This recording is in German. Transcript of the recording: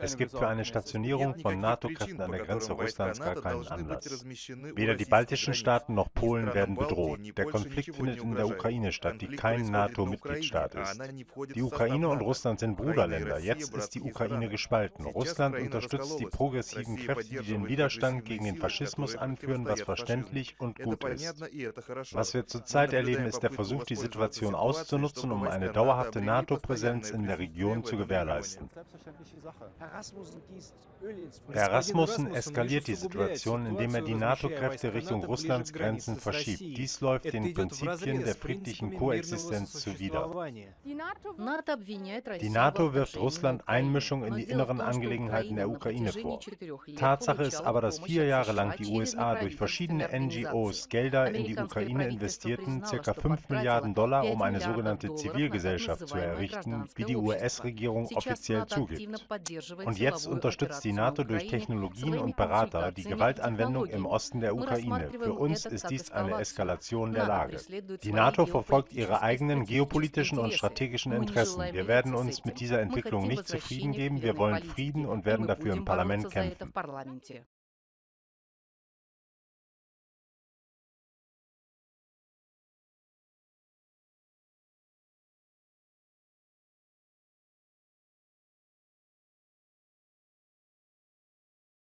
Es gibt für eine Stationierung von NATO-Kräften an der Grenze Russlands gar keinen Anlass. Weder die baltischen Staaten noch Polen werden bedroht. Der Konflikt findet in der Ukraine statt, die kein NATO-Mitgliedstaat ist. Die Ukraine und Russland sind Bruderländer. Jetzt ist die Ukraine gespalten. Russland unterstützt die progressiven Kräfte, die den Widerstand gegen den Faschismus anführen, was verständlich und gut ist. Was wir zurzeit erleben, ist der Versuch, die Situation auszunutzen, um eine dauerhafte NATO-Präsenz in der Region zu gewährleisten. Herr Rasmussen eskaliert die Situation, indem er die NATO-Kräfte Richtung Russlands Grenzen verschiebt. Dies läuft den Prinzipien der friedlichen Koexistenz zuwider. Die NATO wirft Russland Einmischung in die inneren Angelegenheiten der Ukraine vor. Tatsache ist aber, dass 4 Jahre lang die USA durch verschiedene NGOs Gelder in die Ukraine investierten, ca. 5 Milliarden $, um eine sogenannte Zivilgesellschaft zu errichten, wie die US-Regierung offiziell zugibt. Und jetzt unterstützt die NATO durch Technologien und Berater die Gewaltanwendung im Osten der Ukraine. Für uns ist dies eine Eskalation der Lage. Die NATO verfolgt ihre eigenen geopolitischen und strategischen Interessen. Wir werden uns mit dieser Entwicklung nicht zufrieden geben. Wir wollen Frieden und werden dafür im Parlament kämpfen.